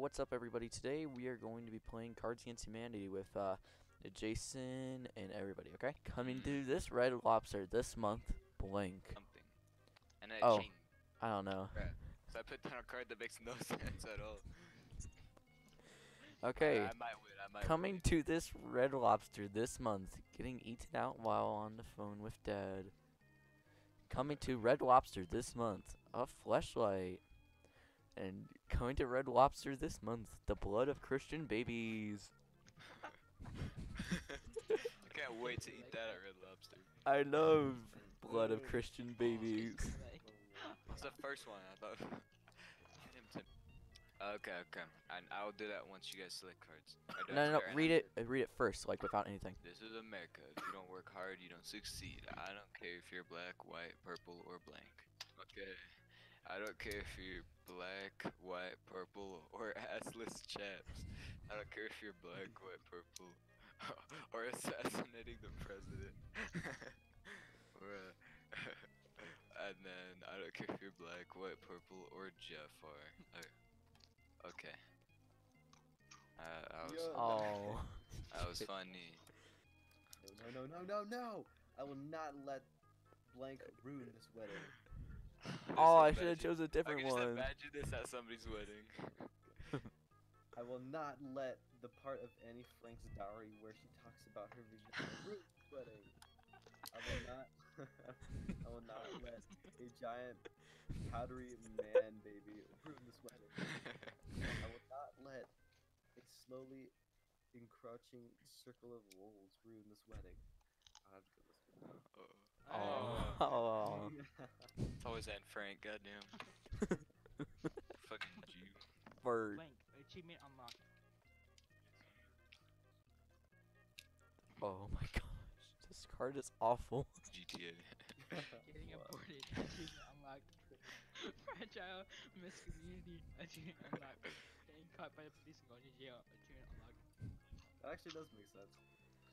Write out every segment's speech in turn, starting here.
what's up everybody? Today we are going to be playing Cards Against Humanity with Jason and everybody, okay? Coming through this Red Lobster this month, blank. Something. And I changed. I don't know. Right. So I put down a card that makes no sense at all. Okay, I might win, coming to this Red Lobster this month, getting eaten out while on the phone with Dad. Coming to Red Lobster this month, a fleshlight. And coming to Red Lobster this month, the blood of Christian babies. I can't wait to eat that at Red Lobster. I love blood of Christian babies. That's the first one I thought. Okay, okay. I'll do that once you guys select cards. No. Read it first, like without anything. This is America. If you don't work hard, you don't succeed. I don't care if you're black, white, purple, or blank. Okay. I don't care if you're black, white, purple, or assless chaps. I don't care if you're black, white, purple, or assassinating the president. And then I don't care if you're black, white, purple, or Jafar. Okay. I was funny. No! I will not let blank ruin this wedding. Oh, I should have chose a different one. I can just imagine this at somebody's wedding. I will not let the part of Annie Frank's diary where she talks about her virginity wedding. I will not let a giant powdery man baby ruin this wedding. I will not let a slowly encroaching circle of wolves ruin this wedding. I'll have to go this one. Oh. It's always Anne Frank, goddamn. Fucking Jew. Bird. Blank. Achievement unlocked. Oh my god. This card is awful. GTA. Getting aborted. Achievement unlocked. Fragile. Miscommunity. Achievement unlocked. Getting caught by the police and going to jail. Achievement unlocked. That actually does make sense.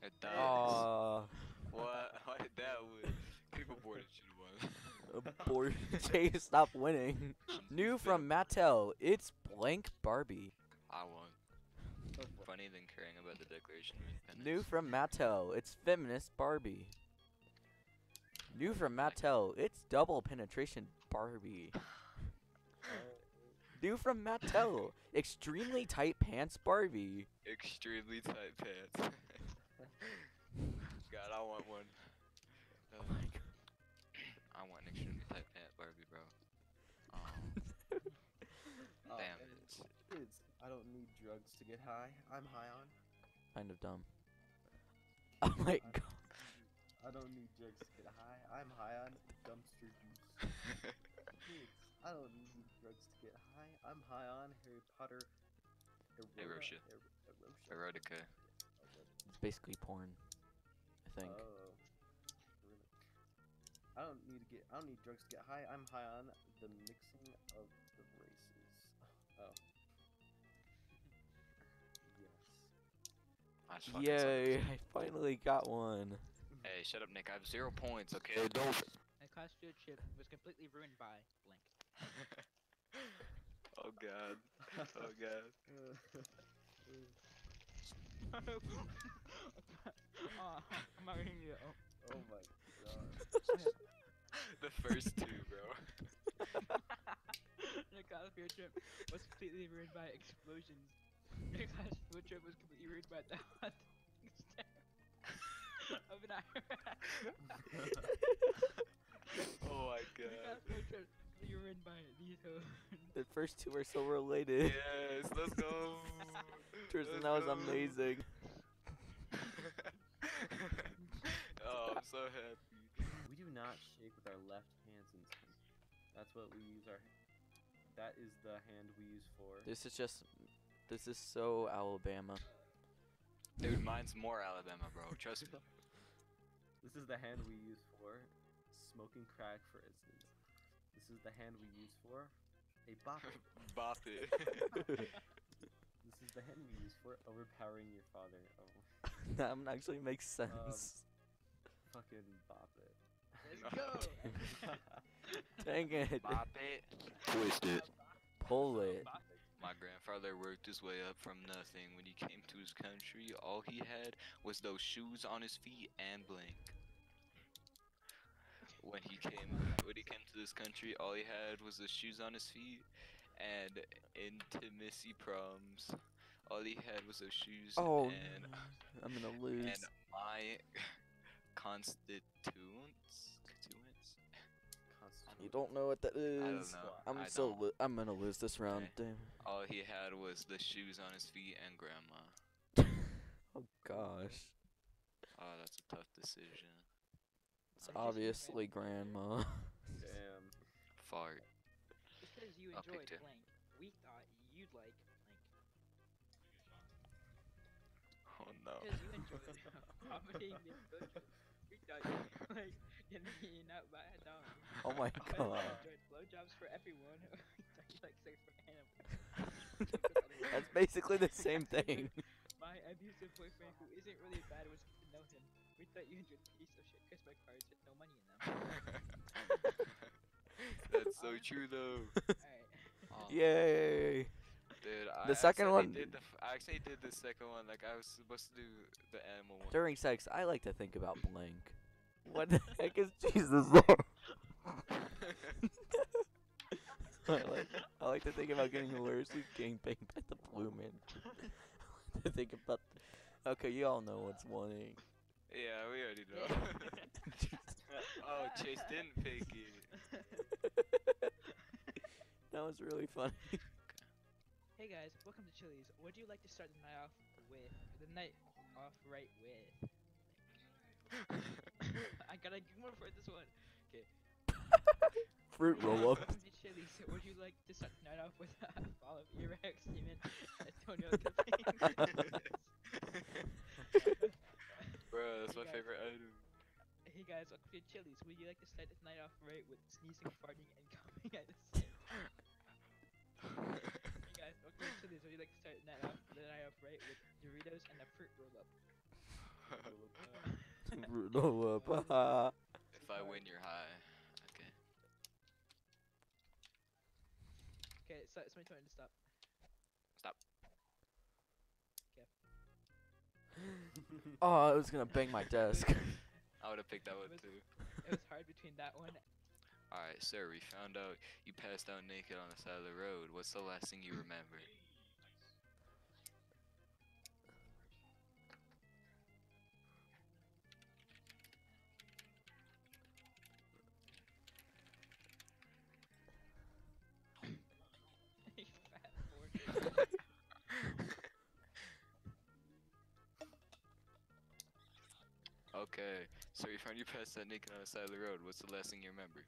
It does. What? Why did that win? People aborted should have won. Aborted. Jay, stop winning. New from Mattel. It's blank Barbie. I won. Funny than caring about the Declaration of Independence. New from Mattel, it's feminist Barbie. New from Mattel, it's double penetration Barbie. New from Mattel, extremely tight pants Barbie. Extremely tight pants. God, I want one. Oh my God. I want an extremely tight pant Barbie, bro. Oh. Damn it. Kids, I don't need drugs to get high. I'm high on. Kind of dumb. Oh my God. I don't need drugs to get high. I'm high on dumpster juice. Kids, I don't need drugs to get high. I'm high on Harry Potter. Erotica. Erotica. It's basically porn, I think. Oh. I don't need drugs to get high. I'm high on the mixing of the races. Oh. Yes. Yay! I finally got one. Hey, shut up, Nick. I have 0 points. Okay. Don't. My class field trip was completely ruined by blank. Oh God. Oh God. Oh, I'm out here. Oh my God. The first two, bro. The class field trip was completely ruined by explosions. The class field trip was completely ruined by the hot stare of an IRS. Oh my God. You were in by these hoes. The first two are so related. Yes, let's go. Tristan, that was amazing. Oh, I'm so happy. We do not shake with our left hands. That's what we use our. That is the hand we use for. This is so Alabama. Dude, mine's more Alabama, bro. Trust me. This is the hand we use for smoking crack, for instance. This is the hand we use for a bop it. Bop it. This is the hand we use for overpowering your father. Oh. That actually makes sense. Fucking bop it. Let's go. Dang it. Bop it. Twist it. Pull it. My grandfather worked his way up from nothing. When he came to his country, all he had was those shoes on his feet and blank. When he came to this country, all he had was the shoes on his feet and intimacy problems. All he had was those shoes. Oh, and I'm gonna lose. And my constituents. You don't know what that is. I don't know. I'm gonna lose this round. Okay. Damn. All he had was the shoes on his feet and grandma. Oh gosh. Oh, that's a tough decision. It's obviously grandma. Damn. Fart. Because you enjoyed blank, we thought you'd like blank. Oh no. Because you enjoyed vomiting this butcher, we thought you'd like getting out by a dog. Oh my god. Because you enjoyed blowjobs for everyone, we thought you like sex for animals. That's basically the same thing. My abusive boyfriend, who isn't really bad, was getting to know him. We thought you enjoyed a piece of shit Christmas cards with no money in them. That's so true, though. Alright. Yay! Dude, I actually did the second one. Like, I was supposed to do the animal one. During sex, I like to think about blank. What the heck is Jesus? I like to think about getting hilariously gangbanged by the Blue Man. To think about. Okay, you all know what's wanting. Yeah, we already know. Oh, Chase didn't pick it. That was really funny. Hey guys, welcome to Chili's. What do you like to start the night off with? I gotta give more for this one. Okay. Fruit roll up. Welcome to Chili's. What do you like to start the night off with? All of your ex, Steven, Antonio, bro, that's my favorite item. Hey guys, welcome to Chili's. Would you like to start this night off right with sneezing, farting, and coming at the same time? Hey guys, welcome to Chili's. Would you like to start the night off right with Doritos and a fruit roll up? Roll up. If I win, you're high. Okay. Okay, so it's my turn to stop. Stop. Okay. Oh, I was gonna bang my desk. I would have picked that one too. It was hard between that one. Alright, sir, we found out you passed out naked on the side of the road. What's the last thing you remember? Okay, so you found you passed that naked on the side of the road. What's the last thing you remember?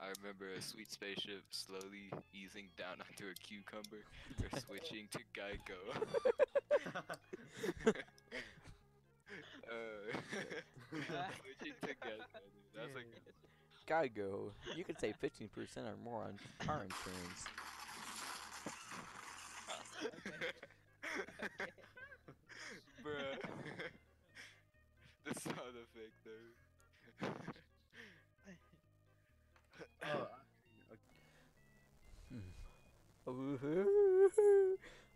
I remember a sweet spaceship slowly easing down onto a cucumber or switching to GEICO. Switching to GEICO, dude. That's like GEICO. You could save 15% or more on car insurance. Okay. Okay. Bruh. The sound effect, though.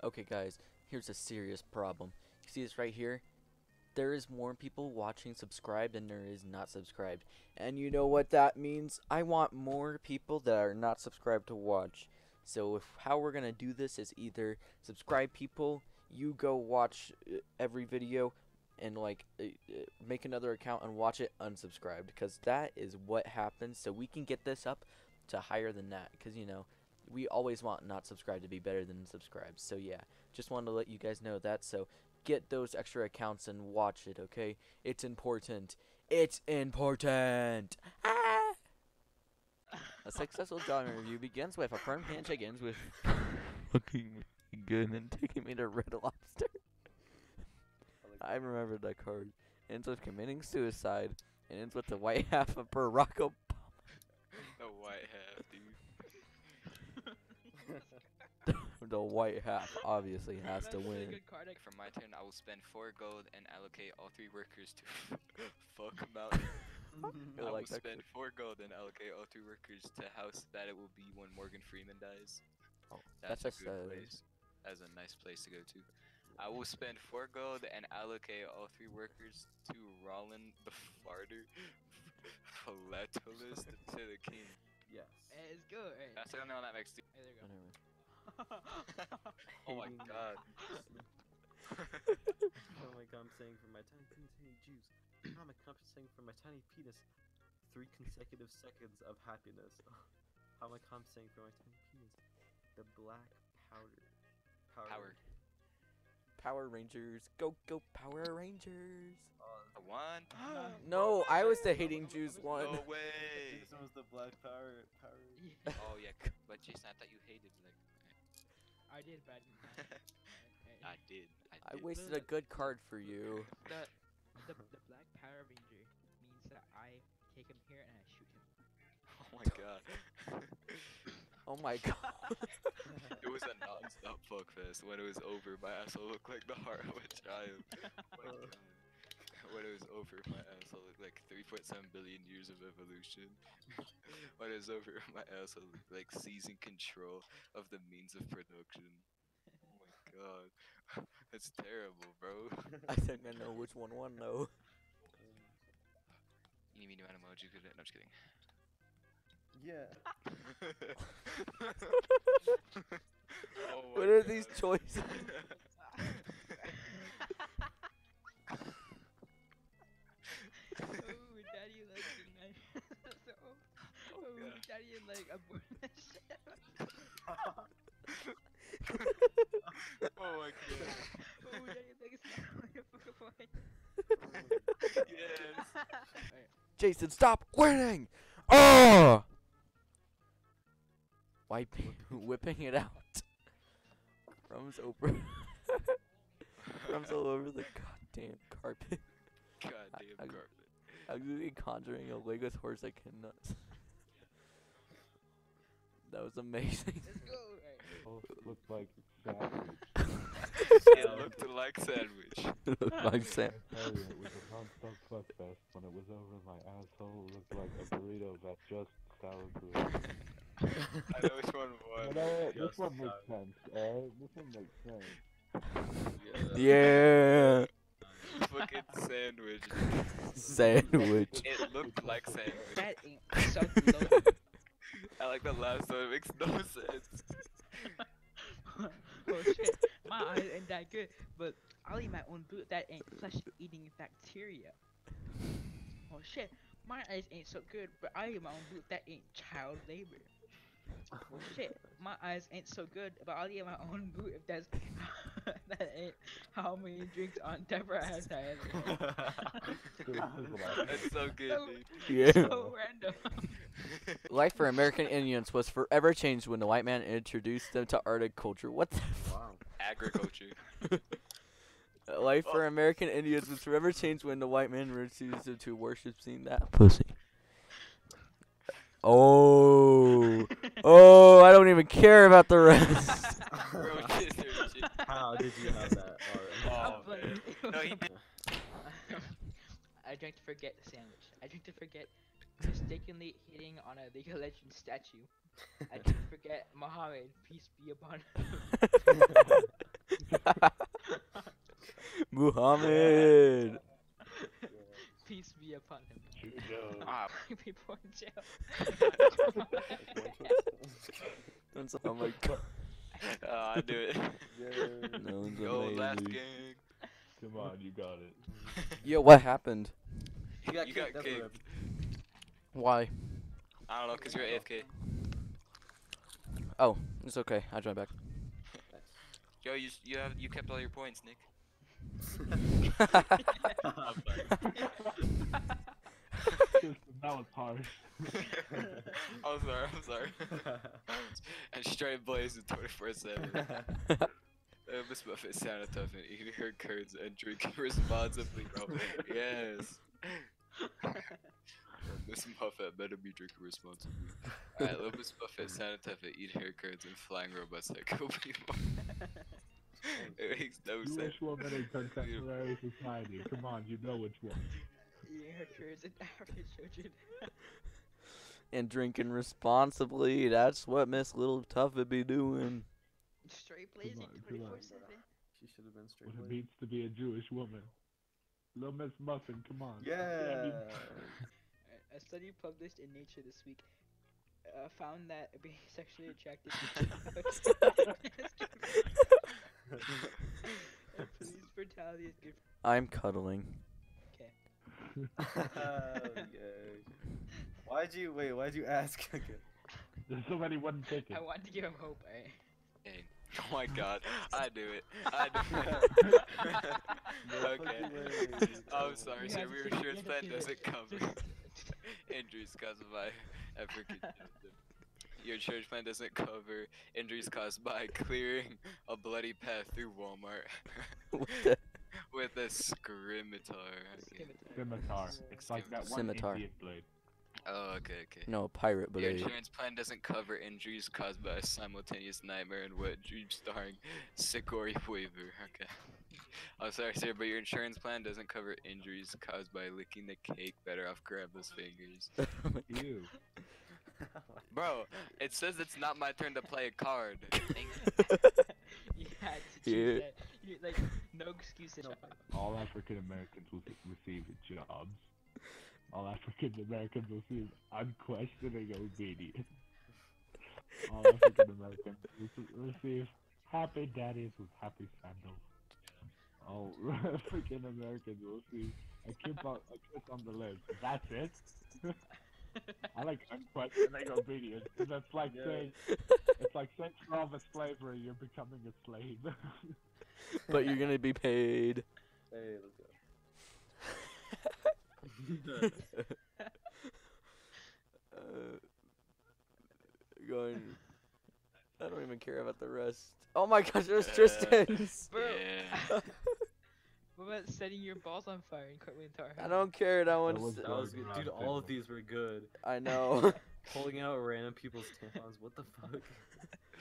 Okay, guys, here's a serious problem. You see this right here? There is more people watching subscribed than there is not subscribed. And you know what that means? I want more people that are not subscribed to watch. So how we're going to do this is either subscribe people, you go watch every video, and like make another account and watch it unsubscribed, because that is what happens. So we can get this up to higher than that, because you know we always want not subscribed to be better than subscribed. So yeah, just wanted to let you guys know that, so get those extra accounts and watch it, okay? It's important. It's important. Ah! A successful job interview begins with a firm handshake, ends with looking good and taking me to Red Lobster. I remember that card. Ends with committing suicide and ends with the white half of Barack Obama. The white half, dude. The white half obviously has to win. Good card. For my turn, I will spend 4 gold and allocate all 3 workers to fuck them out. I will spend 4 gold and allocate all 3 workers to house that it will be when Morgan Freeman dies. Oh, that's a good place. as a nice place to go to. I will spend 4 gold and allocate all 3 workers to Roland the Farter, Philatulist to the king. Yes. It's good. Right? That's the only one that makes two. Hey, there you go. Anyway. Oh my god. Oh my god, I'm saying for my tiny juice. I'm compensating for my tiny penis. 3 consecutive seconds of happiness. How am I compensating for my tiny penis? The black powder. Power Rangers. Go Power Rangers. One. No, I was the hating Jews one. No way. Jason was the black power. Oh yeah, but Jason, I thought you hated like. I did, but I wasted a good card for you. The black Power Ranger means that I take him here and I shoot him. Oh my god. Oh my god. It was a non-stop fuckfest. When it was over, my asshole looked like the heart of a child. When it was over, my asshole looked like 3.7 billion years of evolution. When it was over, my asshole looked like seizing control of the means of production. Oh my god. That's terrible, bro. I think I know which one won, though. You mean you had emoji? No, I'm just kidding. Yeah. Oh what are god. These choices? Oh, daddy like tonight. So, oh, yeah. Daddy like abort that shit. Oh my god. Oh, daddy like it's not a fucking point. Yes. Right. Jason, stop winning! Oh! Whipping it out. Rum's over. Rum's all over the goddamn carpet. Goddamn carpet. I'm gonna be conjuring a legless horse that can nuts. That was amazing. Let's go. Right. Oh, it looked like sandwich. It looked like sandwich. It looked like sandwich. It was a non-stop fuck fest. When it was over, my asshole looked like a burrito that just salad burrito. I know which one was. No, this one makes sense, this one makes sense. Yeah! Fucking sandwich. Sandwich. It looked like sandwich. That ain't so low. I like the last one, it makes no sense. Oh shit, my eyes ain't that good, but I'll eat my own boot that ain't flesh-eating bacteria. Oh shit, my eyes ain't so good, but I'll eat my own boot that ain't child labor. Oh shit, my eyes ain't so good, but I'll eat my own boot if that's that ain't how many drinks on Deborah has I ever had. That's so good, dude. Yeah. So random. Life for American Indians was forever changed when the white man introduced them to Arctic culture. What the wow. Agriculture. Life for American Indians was forever changed when the white man introduced them to worship seeing that pussy. Oh, oh! I don't even care about the rest. How did you have that? Right. Oh, no, he did. I drank to forget the sandwich. I drank to forget mistakenly hitting on a League of Legends statue. I drank to forget Muhammad, peace be upon him. Muhammad. Peace be upon him. People in jail. Oh my god. I do it. Yeah. No one's Yo, amazing. Last gang. Come on, you got it. Yo, what happened? You got kicked. Why? I don't know, cause you're AFK. Oh, it's okay. I joined back. Yo, you kept all your points, Nick. That was hard. I'm sorry. And straight blazing 24/7. Miss Muffet sounded tough and eating her curds and drinking responsibly, bro. Yes. Miss Muffet better be drinking responsibly. Alright, let Miss Muffet sounded tough and eating her curds and flying robots like Kobe. It makes no sense. Which one in contemporary society? Come on, you know which one. And drinking responsibly, that's what Miss Little Tuffet be doing. Straight blazing 24/7. She should have been straight blazing. What it means to be a Jewish woman. Little Miss Muffin, come on. Yeah. A study published in Nature this week found that being sexually attracted to police brutality is good. I'm cuddling. Okay. Okay. Why'd you ask again? There's so many one ticket. I wanted to give him hope, eh? Hey. Oh my god, I do it. Okay. I'm sorry, sir, we were sure that doesn't cover injuries caused by African. Your insurance plan doesn't cover injuries caused by clearing a bloody path through Walmart with a scimitar. Scimitar. It's like that one Indian blade. Oh, okay. No, pirate blade. Your insurance plan doesn't cover injuries caused by a simultaneous nightmare and wet dream starring Sikori Weaver. Okay. I'm sorry, sir, but your insurance plan doesn't cover injuries caused by licking the cake better off grandma's fingers. Ew. Bro, it says it's not my turn to play a card. Yeah, you, like, no excuses. All African Americans will receive jobs. All African Americans will seem unquestioning obedience. All African Americans will receive happy daddies with happy sandals. All African Americans will receive a kiss on the lips. That's it. I like unquestioning obedience. That's like saying, it's like saying rather slavery. You're becoming a slave. But you're gonna be paid. Hey, let's go. I don't even care about the rest. Oh my gosh, there's Tristan's. Yeah. What about setting your balls on fire and cut winter? I don't care. That one's. Dude, all of these were good. I know. Pulling out random people's tampons. What the fuck?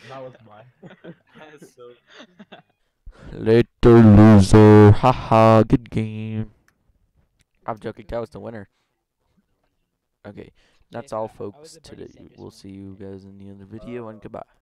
That was mine. That is so. Later, loser. Haha. Good game. I'm joking, that was the winner. Okay, that's all folks today. We'll see you guys in the other video and goodbye.